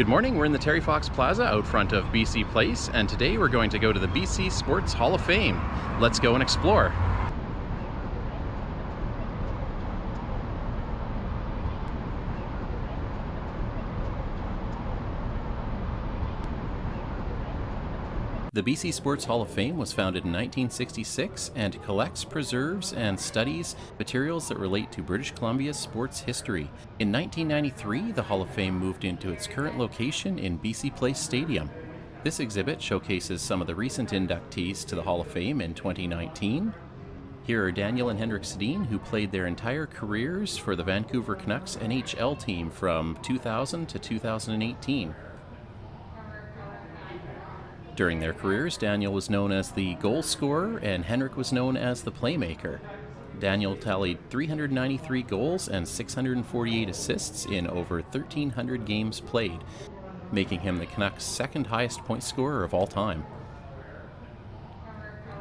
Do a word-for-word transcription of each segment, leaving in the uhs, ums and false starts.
Good morning, we're in the Terry Fox Plaza out front of B C Place, and today we're going to go to the B C Sports Hall of Fame. Let's go and explore. The B C Sports Hall of Fame was founded in nineteen sixty-six and collects, preserves, and studies materials that relate to British Columbia's sports history. In nineteen ninety-three, the Hall of Fame moved into its current location in B C Place Stadium. This exhibit showcases some of the recent inductees to the Hall of Fame in twenty nineteen. Here are Daniel and Henrik Sedin, who played their entire careers for the Vancouver Canucks N H L team from two thousand to two thousand eighteen. During their careers, Daniel was known as the goal scorer and Henrik was known as the playmaker. Daniel tallied three hundred ninety-three goals and six hundred forty-eight assists in over thirteen hundred games played, making him the Canucks' second highest point scorer of all time.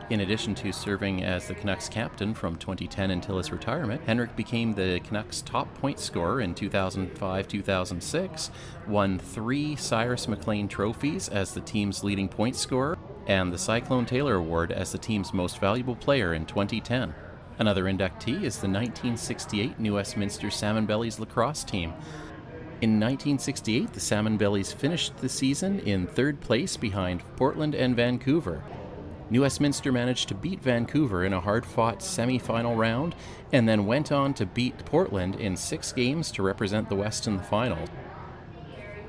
In addition to serving as the Canucks captain from twenty ten until his retirement, Henrik became the Canucks' top point scorer in two thousand five two thousand six, won three Cyrus McLean trophies as the team's leading point scorer, and the Cyclone Taylor Award as the team's most valuable player in twenty ten. Another inductee is the nineteen sixty-eight New Westminster Salmonbellies lacrosse team. In nineteen sixty-eight, the Salmonbellies finished the season in third place behind Portland and Vancouver. New Westminster managed to beat Vancouver in a hard-fought semi-final round and then went on to beat Portland in six games to represent the West in the final.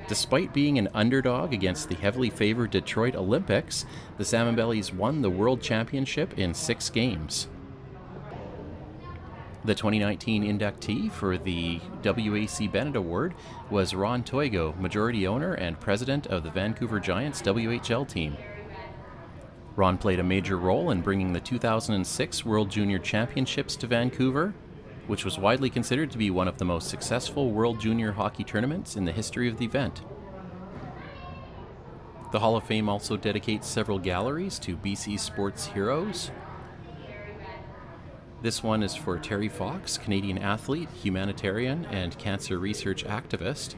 Despite being an underdog against the heavily favored Detroit Olympics, the Salmonbellies won the World Championship in six games. The twenty nineteen inductee for the W A C Bennett Award was Ron Toigo, majority owner and president of the Vancouver Giants W H L team. Ron played a major role in bringing the two thousand six World Junior Championships to Vancouver, which was widely considered to be one of the most successful World Junior hockey tournaments in the history of the event. The Hall of Fame also dedicates several galleries to B C sports heroes. This one is for Terry Fox, Canadian athlete, humanitarian, and cancer research activist.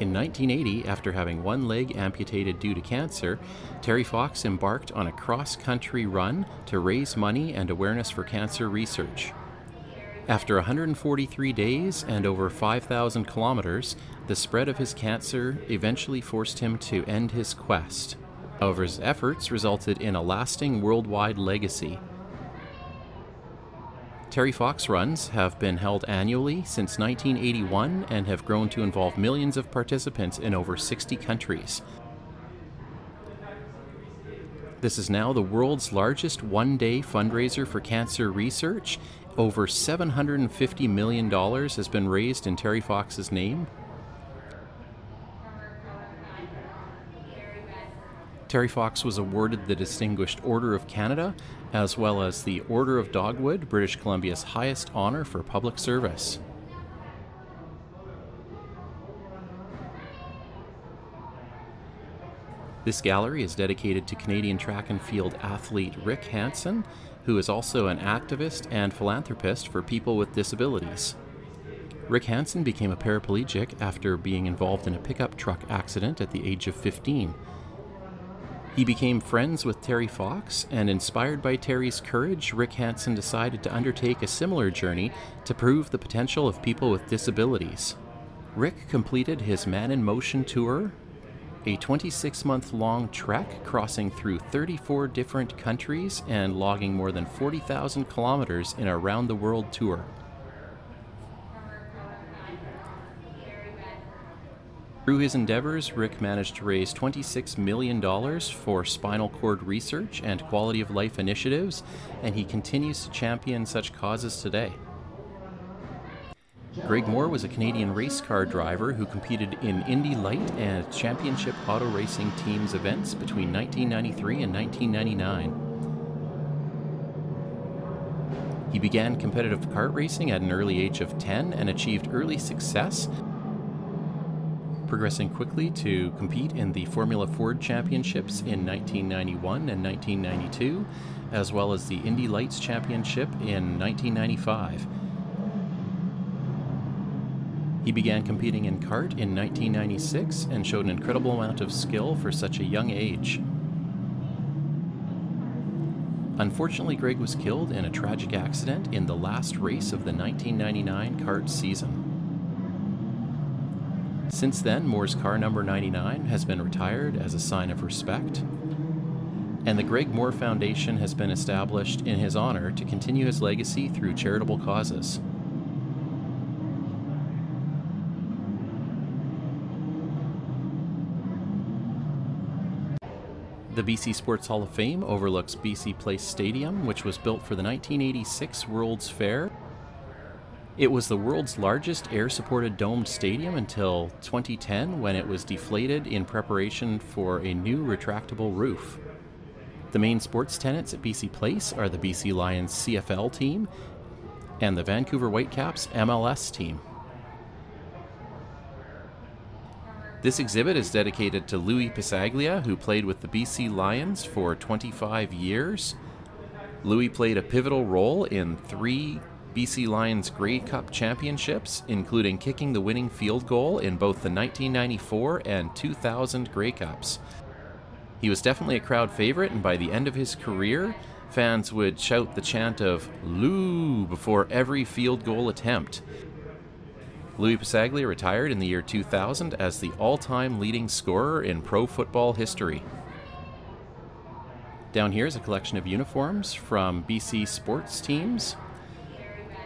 In nineteen eighty, after having one leg amputated due to cancer, Terry Fox embarked on a cross-country run to raise money and awareness for cancer research. After one hundred forty-three days and over five thousand kilometers, the spread of his cancer eventually forced him to end his quest. However, his efforts resulted in a lasting worldwide legacy. Terry Fox runs have been held annually since nineteen eighty-one and have grown to involve millions of participants in over sixty countries. This is now the world's largest one-day fundraiser for cancer research. Over seven hundred fifty million dollars has been raised in Terry Fox's name. Terry Fox was awarded the Distinguished Order of Canada, as well as the Order of Dogwood, British Columbia's highest honor for public service. This gallery is dedicated to Canadian track and field athlete Rick Hansen, who is also an activist and philanthropist for people with disabilities. Rick Hansen became a paraplegic after being involved in a pickup truck accident at the age of fifteen. He became friends with Terry Fox, and inspired by Terry's courage, Rick Hansen decided to undertake a similar journey to prove the potential of people with disabilities. Rick completed his Man in Motion tour, a twenty-six month long trek crossing through thirty-four different countries and logging more than forty thousand kilometers in a round-the-world tour. Through his endeavors, Rick managed to raise twenty-six million dollars for spinal cord research and quality of life initiatives, and he continues to champion such causes today. Greg Moore was a Canadian race car driver who competed in Indy Light and Championship Auto Racing Teams events between nineteen ninety-three and nineteen ninety-nine. He began competitive kart racing at an early age of ten and achieved early success, progressing quickly to compete in the Formula Ford Championships in nineteen ninety-one and nineteen ninety-two, as well as the Indy Lights Championship in nineteen ninety-five. He began competing in kart in nineteen ninety-six and showed an incredible amount of skill for such a young age. Unfortunately, Greg was killed in a tragic accident in the last race of the nineteen ninety-nine kart season. Since then, Moore's car number ninety-nine has been retired as a sign of respect, and the Greg Moore Foundation has been established in his honor to continue his legacy through charitable causes. The B C Sports Hall of Fame overlooks B C Place Stadium, which was built for the nineteen eighty-six World's Fair. It was the world's largest air-supported domed stadium until twenty ten, when it was deflated in preparation for a new retractable roof. The main sports tenants at B C Place are the B C Lions C F L team and the Vancouver Whitecaps M L S team. This exhibit is dedicated to Lui Passaglia, who played with the B C Lions for twenty-five years. Lui played a pivotal role in three B C Lions Grey Cup championships, including kicking the winning field goal in both the nineteen ninety-four and two thousand Grey Cups. He was definitely a crowd favorite, and by the end of his career, fans would shout the chant of "Lui" before every field goal attempt. Lui Passaglia retired in the year two thousand as the all-time leading scorer in pro football history. Down here is a collection of uniforms from B C sports teams.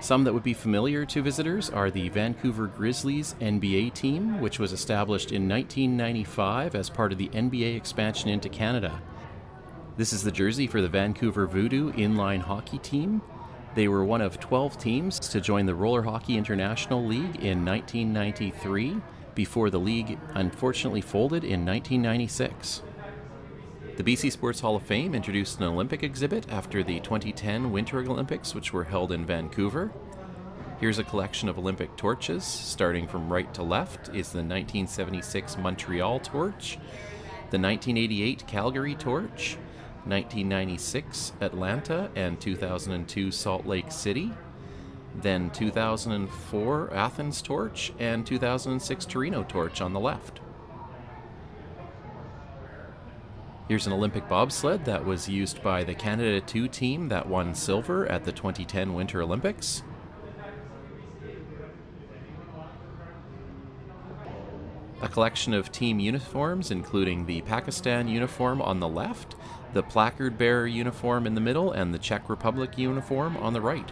Some that would be familiar to visitors are the Vancouver Grizzlies N B A team, which was established in nineteen ninety-five as part of the N B A expansion into Canada. This is the jersey for the Vancouver Voodoo inline hockey team. They were one of twelve teams to join the Roller Hockey International League in nineteen ninety-three, before the league unfortunately folded in nineteen ninety-six. The B C Sports Hall of Fame introduced an Olympic exhibit after the twenty ten Winter Olympics, which were held in Vancouver. Here's a collection of Olympic torches. Starting from right to left is the nineteen seventy-six Montreal torch, the nineteen eighty-eight Calgary torch, nineteen ninety-six Atlanta and two thousand two Salt Lake City, then two thousand four Athens torch and two thousand six Torino torch on the left. Here's an Olympic bobsled that was used by the Canada two team that won silver at the twenty ten Winter Olympics. A collection of team uniforms, including the Pakistan uniform on the left, the placard bearer uniform in the middle, and the Czech Republic uniform on the right.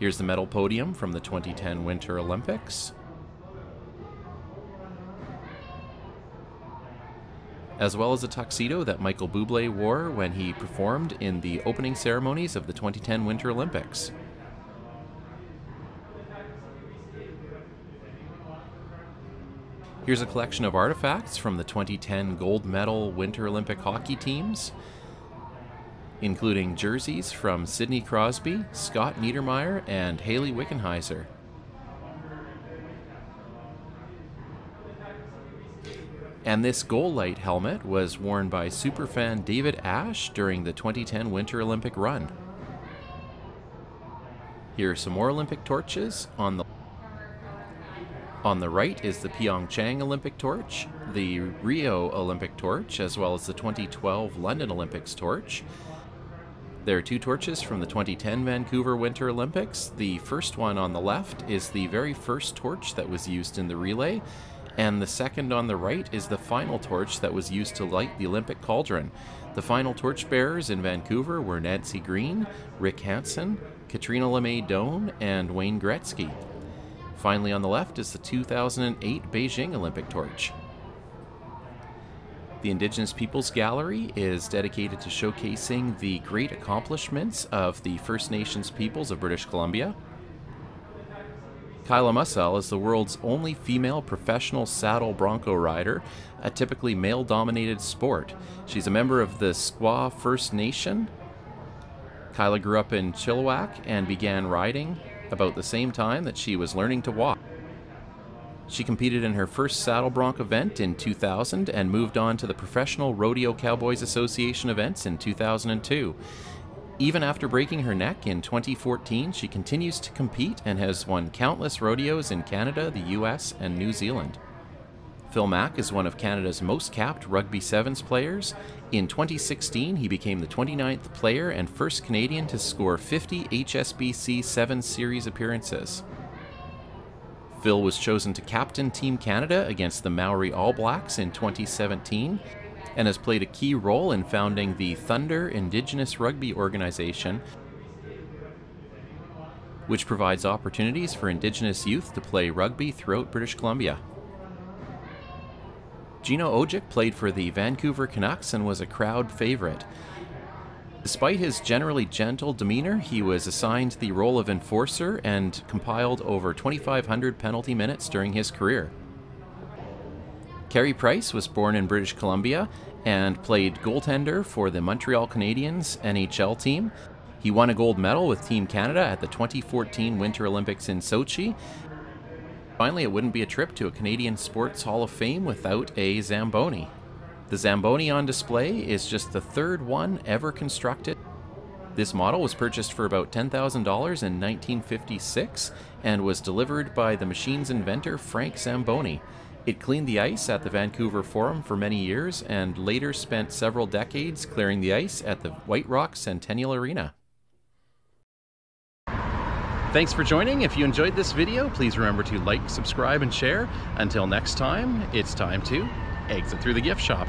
Here's the medal podium from the twenty ten Winter Olympics. As well as a tuxedo that Michael Bublé wore when he performed in the opening ceremonies of the twenty ten Winter Olympics. Here's a collection of artifacts from the twenty ten gold medal Winter Olympic hockey teams, including jerseys from Sidney Crosby, Scott Niedermayer, and Haley Wickenheiser. And this goal light helmet was worn by superfan David Ashe during the twenty ten Winter Olympic run. Here are some more Olympic torches. On the, on the right is the PyeongChang Olympic torch, the Rio Olympic torch, as well as the twenty twelve London Olympics torch. There are two torches from the twenty ten Vancouver Winter Olympics. The first one on the left is the very first torch that was used in the relay, and the second on the right is the final torch that was used to light the Olympic cauldron. The final torch bearers in Vancouver were Nancy Green, Rick Hansen, Katrina LeMay Doan, and Wayne Gretzky. Finally on the left is the two thousand eight Beijing Olympic torch. The Indigenous Peoples Gallery is dedicated to showcasing the great accomplishments of the First Nations peoples of British Columbia. Kyla Mussell is the world's only female professional saddle bronco rider, a typically male-dominated sport. She's a member of the Squaw First Nation. Kyla grew up in Chilliwack and began riding about the same time that she was learning to walk. She competed in her first saddle bronc event in two thousand and moved on to the Professional Rodeo Cowboys Association events in two thousand two. Even after breaking her neck in twenty fourteen, she continues to compete and has won countless rodeos in Canada, the U S, and New Zealand. Phil Mack is one of Canada's most capped rugby sevens players. In twenty sixteen, he became the twenty-ninth player and first Canadian to score fifty H S B C Sevens Series appearances. Phil was chosen to captain Team Canada against the Maori All Blacks in twenty seventeen and has played a key role in founding the Thunder Indigenous Rugby Organization, which provides opportunities for Indigenous youth to play rugby throughout British Columbia. Gino Ojic played for the Vancouver Canucks and was a crowd favorite. Despite his generally gentle demeanor, he was assigned the role of enforcer and compiled over twenty-five hundred penalty minutes during his career. Carey Price was born in British Columbia and played goaltender for the Montreal Canadiens N H L team. He won a gold medal with Team Canada at the twenty fourteen Winter Olympics in Sochi. Finally, it wouldn't be a trip to a Canadian Sports Hall of Fame without a Zamboni. The Zamboni on display is just the third one ever constructed. This model was purchased for about ten thousand dollars in nineteen fifty-six and was delivered by the machine's inventor, Frank Zamboni. It cleaned the ice at the Vancouver Forum for many years and later spent several decades clearing the ice at the White Rock Centennial Arena. Thanks for joining. If you enjoyed this video, please remember to like, subscribe, and share. Until next time, it's time to exit through the gift shop.